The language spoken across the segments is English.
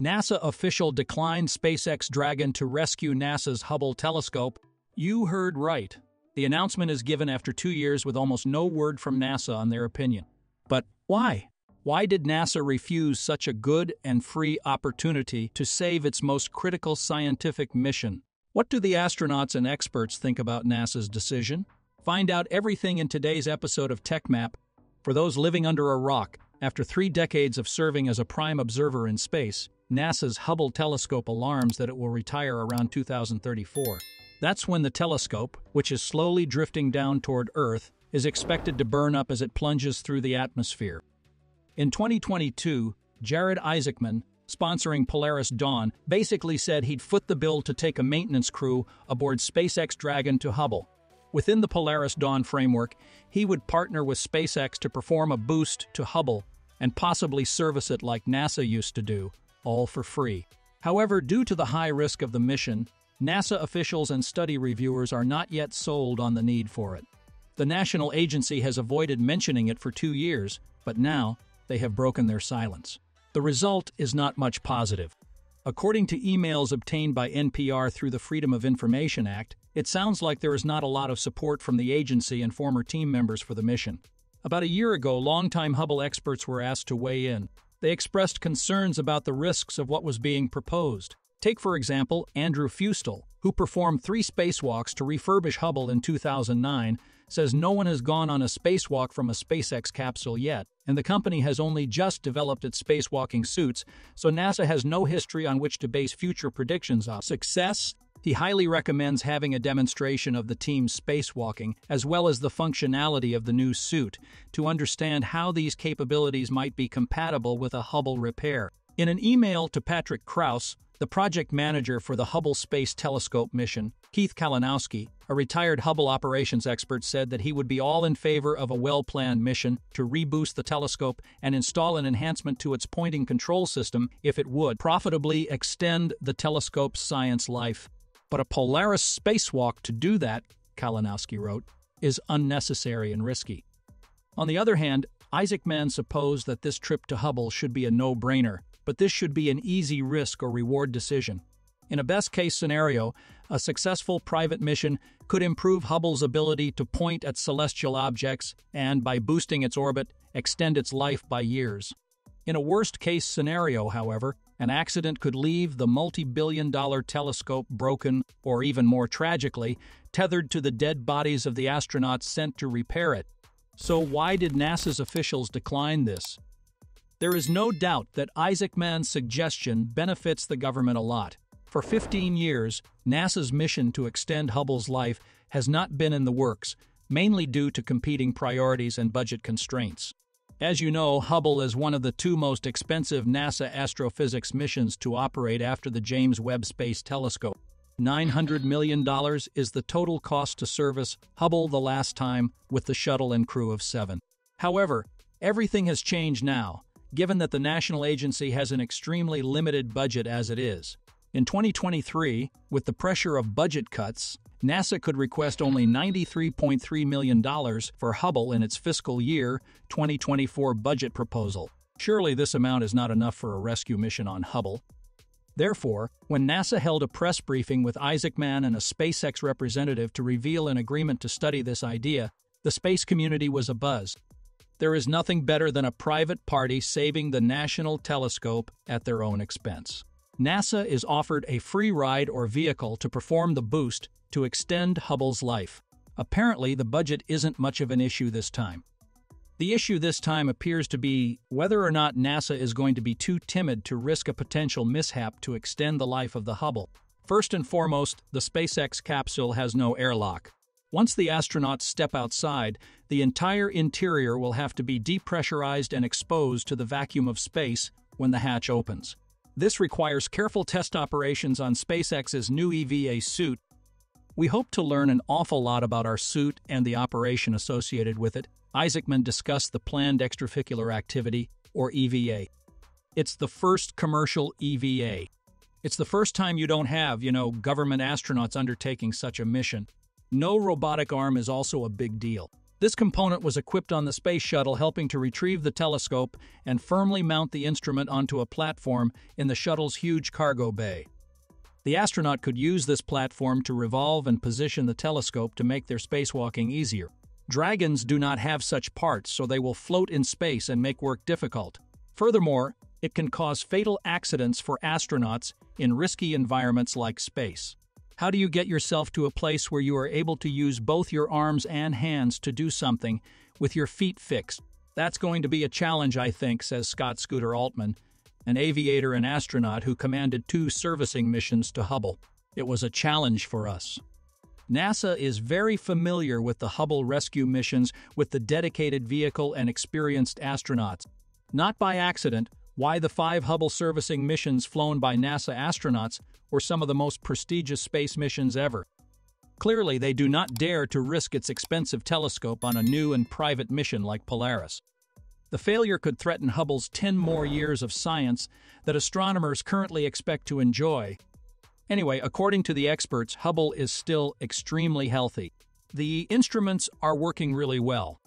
NASA official declined SpaceX Dragon to rescue NASA's Hubble telescope. You heard right. The announcement is given after 2 years with almost no word from NASA on their opinion. But why? Why did NASA refuse such a good and free opportunity to save its most critical scientific mission? What do the astronauts and experts think about NASA's decision? Find out everything in today's episode of TechMap. For those living under a rock, after 3 decades of serving as a prime observer in space, NASA's Hubble telescope alarms that it will retire around 2034. That's when the telescope, which is slowly drifting down toward Earth, is expected to burn up as it plunges through the atmosphere. In 2022, Jared Isaacman, sponsoring Polaris Dawn, basically said he'd foot the bill to take a maintenance crew aboard SpaceX Dragon to Hubble. Within the Polaris Dawn framework, he would partner with SpaceX to perform a boost to Hubble and possibly service it like NASA used to do, all for free. However, due to the high risk of the mission, NASA officials and study reviewers are not yet sold on the need for it. The national agency has avoided mentioning it for 2 years, but now they have broken their silence. The result is not much positive. According to emails obtained by NPR through the Freedom of Information Act, it sounds like there is not a lot of support from the agency and former team members for the mission. About a year ago, longtime Hubble experts were asked to weigh in. They expressed concerns about the risks of what was being proposed. Take, for example, Andrew Feustel, who performed 3 spacewalks to refurbish Hubble in 2009, says no one has gone on a spacewalk from a SpaceX capsule yet, and the company has only just developed its spacewalking suits, so NASA has no history on which to base future predictions of success. He highly recommends having a demonstration of the team's spacewalking, as well as the functionality of the new suit, to understand how these capabilities might be compatible with a Hubble repair. In an email to Patrick Krauss, the project manager for the Hubble Space Telescope mission, Keith Kalinowski, a retired Hubble operations expert, said that he would be all in favor of a well-planned mission to reboost the telescope and install an enhancement to its pointing control system if it would profitably extend the telescope's science life. But a Polaris spacewalk to do that, Kalinowski wrote, is unnecessary and risky. On the other hand, Isaacman supposed that this trip to Hubble should be a no-brainer, but this should be an easy risk or reward decision. In a best-case scenario, a successful private mission could improve Hubble's ability to point at celestial objects and, by boosting its orbit, extend its life by years. In a worst-case scenario, however, an accident could leave the multi-billion-dollar telescope broken or, even more tragically, tethered to the dead bodies of the astronauts sent to repair it. So why did NASA's officials decline this? There is no doubt that Isaacman's suggestion benefits the government a lot. For 15 years, NASA's mission to extend Hubble's life has not been in the works, mainly due to competing priorities and budget constraints. As you know, Hubble is one of the 2 most expensive NASA astrophysics missions to operate after the James Webb Space Telescope. $900 million is the total cost to service Hubble the last time with the shuttle and crew of 7. However, everything has changed now, given that the national agency has an extremely limited budget as it is. In 2023, with the pressure of budget cuts, NASA could request only $93.3 million for Hubble in its fiscal year 2024 budget proposal. Surely this amount is not enough for a rescue mission on Hubble. Therefore, when NASA held a press briefing with Isaacman and a SpaceX representative to reveal an agreement to study this idea, the space community was abuzz. There is nothing better than a private party saving the national telescope at their own expense. NASA is offered a free ride or vehicle to perform the boost to extend Hubble's life. Apparently, the budget isn't much of an issue this time. The issue this time appears to be whether or not NASA is going to be too timid to risk a potential mishap to extend the life of the Hubble. First and foremost, the SpaceX capsule has no airlock. Once the astronauts step outside, the entire interior will have to be depressurized and exposed to the vacuum of space when the hatch opens. This requires careful test operations on SpaceX's new EVA suit. We hope to learn an awful lot about our suit and the operation associated with it. Isaacman discussed the planned extravehicular activity, or EVA. It's the first commercial EVA. It's the first time you don't have, government astronauts undertaking such a mission. No robotic arm is also a big deal. This component was equipped on the space shuttle, helping to retrieve the telescope and firmly mount the instrument onto a platform in the shuttle's huge cargo bay. The astronaut could use this platform to revolve and position the telescope to make their spacewalking easier. Dragons do not have such parts, so they will float in space and make work difficult. Furthermore, it can cause fatal accidents for astronauts in risky environments like space. How do you get yourself to a place where you are able to use both your arms and hands to do something with your feet fixed? That's going to be a challenge, I think, says Scott Scooter Altman, an aviator and astronaut who commanded 2 servicing missions to Hubble. It was a challenge for us. NASA is very familiar with the Hubble rescue missions with the dedicated vehicle and experienced astronauts. Not by accident, why the 5 Hubble servicing missions flown by NASA astronauts were some of the most prestigious space missions ever. Clearly, they do not dare to risk its expensive telescope on a new and private mission like Polaris. The failure could threaten Hubble's 10 more years of science that astronomers currently expect to enjoy. Anyway, according to the experts, Hubble is still extremely healthy. The instruments are working really well.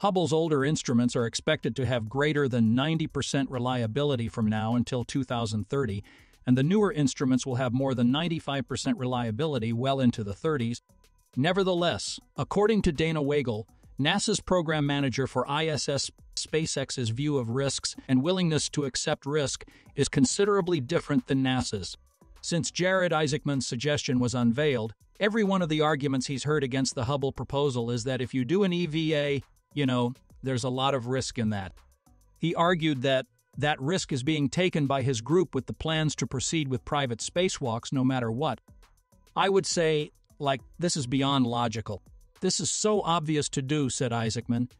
Hubble's older instruments are expected to have greater than 90% reliability from now until 2030, and the newer instruments will have more than 95% reliability well into the 30s. Nevertheless, according to Dana Weigel, NASA's program manager for ISS, SpaceX's view of risks and willingness to accept risk is considerably different than NASA's. Since Jared Isaacman's suggestion was unveiled, every one of the arguments he's heard against the Hubble proposal is that if you do an EVA, you know, there's a lot of risk in that. He argued that that risk is being taken by his group with the plans to proceed with private spacewalks no matter what. I would say, like, this is beyond logical. This is so obvious to do, said Isaacman,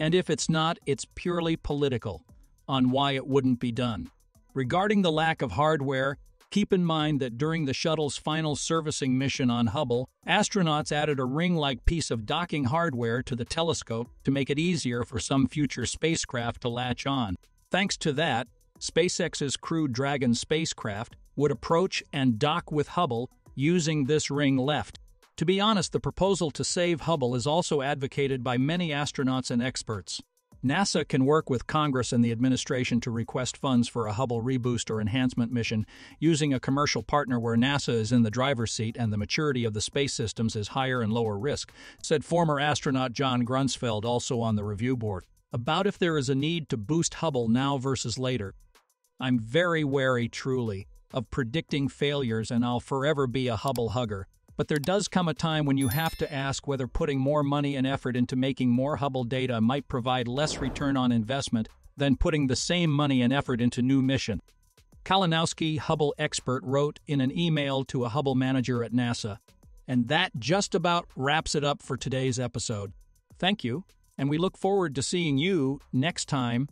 and if it's not, it's purely political on why it wouldn't be done. Regarding the lack of hardware, keep in mind that during the shuttle's final servicing mission on Hubble, astronauts added a ring-like piece of docking hardware to the telescope to make it easier for some future spacecraft to latch on. Thanks to that, SpaceX's Crew Dragon spacecraft would approach and dock with Hubble using this ring left. To be honest, the proposal to save Hubble is also advocated by many astronauts and experts. NASA can work with Congress and the administration to request funds for a Hubble reboost or enhancement mission using a commercial partner where NASA is in the driver's seat and the maturity of the space systems is higher and lower risk, said former astronaut John Grunsfeld, also on the review board. About if there is a need to boost Hubble now versus later. I'm very wary, truly, of predicting failures, and I'll forever be a Hubble hugger. But there does come a time when you have to ask whether putting more money and effort into making more Hubble data might provide less return on investment than putting the same money and effort into new mission. Kalinowski, Hubble expert, wrote in an email to a Hubble manager at NASA. And that just about wraps it up for today's episode. Thank you, and we look forward to seeing you next time